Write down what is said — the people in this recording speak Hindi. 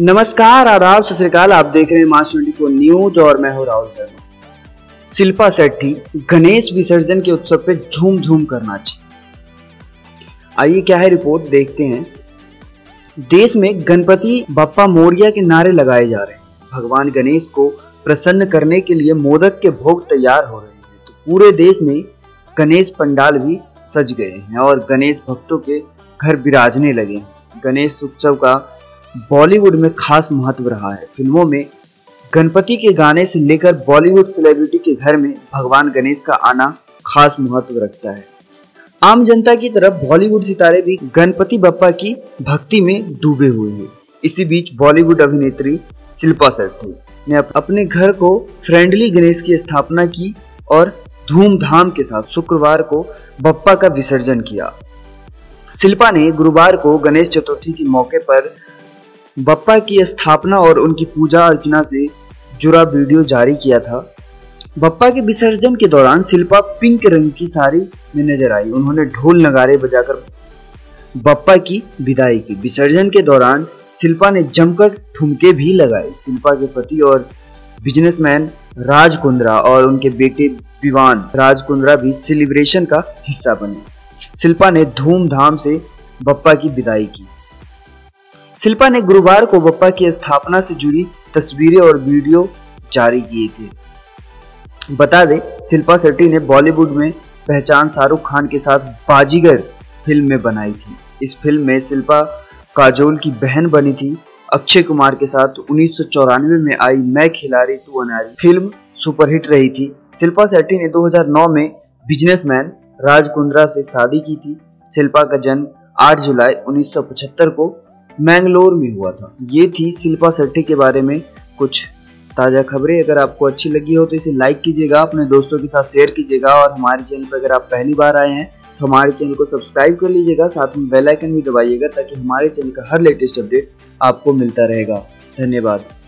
नमस्कार, आदाब, सत श्री अकाल। आप देख रहे हैं मास 24 न्यूज़ और मैं हूं राहुल शर्मा। शिल्पा शेट्टी गणेश विसर्जन के उत्सव पे झूम झूम करना चाहिए। आइए क्या है रिपोर्ट, देखते हैं। देश में गणपति बप्पा मोरिया के नारे लगाए जा रहे हैं। भगवान गणेश को प्रसन्न करने के लिए मोदक के भोग तैयार हो रहे हैं, तो पूरे देश में गणेश पंडाल भी सज गए हैं और गणेश भक्तों के घर बिराजने लगे हैं। गणेश उत्सव का बॉलीवुड में खास महत्व रहा है। फिल्मों में गणपति के गाने से लेकर बॉलीवुड सेलिब्रिटी के घर में भगवान गणेश का आना खास महत्व रखता है। आम जनता की तरफ बॉलीवुड सितारे भी गणपति बप्पा की भक्ति में डूबे हुए हैं। इसी बीच बॉलीवुड अभिनेत्री शिल्पा शेट्टी ने अपने घर को फ्रेंडली गणेश की स्थापना की और धूमधाम के साथ शुक्रवार को बप्पा का विसर्जन किया। शिल्पा ने गुरुवार को गणेश चतुर्थी के मौके पर बप्पा की स्थापना और उनकी पूजा अर्चना से जुड़ा वीडियो जारी किया था। बप्पा के विसर्जन के दौरान शिल्पा पिंक रंग की साड़ी में नजर आई। उन्होंने ढोल नगाड़े बजाकर बप्पा की विदाई की। विसर्जन के दौरान शिल्पा ने जमकर ठुमके भी लगाए। शिल्पा के पति और बिजनेसमैन राज कुंद्रा और उनके बेटे दिवान राज कुंद्रा भी सेलिब्रेशन का हिस्सा बने। शिल्पा ने धूमधाम से बप्पा की विदाई की। शिल्पा ने गुरुवार को बप्पा की स्थापना से जुड़ी तस्वीरें और वीडियो जारी किए थे। बता दें, शिल्पा शेट्टी ने बॉलीवुड में पहचान शाहरुख खान के साथ बाजीगर फिल्म में बनाई थी। इस फिल्म में शिल्पा काजोल की बहन बनी थी। अक्षय कुमार के साथ 1994 में आई मैं खिलाड़ी तू अनारी फिल्म सुपरहिट रही थी। शिल्पा शेट्टी ने 2009 में बिजनेसमैन राज कुंद्रा से शादी की थी। शिल्पा का जन्म 8 जुलाई 1975 को मैंगलोर में हुआ था। ये थी शिल्पा शेट्टी के बारे में कुछ ताज़ा खबरें। अगर आपको अच्छी लगी हो तो इसे लाइक कीजिएगा, अपने दोस्तों के साथ शेयर कीजिएगा और हमारे चैनल पर अगर आप पहली बार आए हैं तो हमारे चैनल को सब्सक्राइब कर लीजिएगा। साथ में बेल आइकन भी दबाइएगा ताकि हमारे चैनल का हर लेटेस्ट अपडेट आपको मिलता रहेगा। धन्यवाद।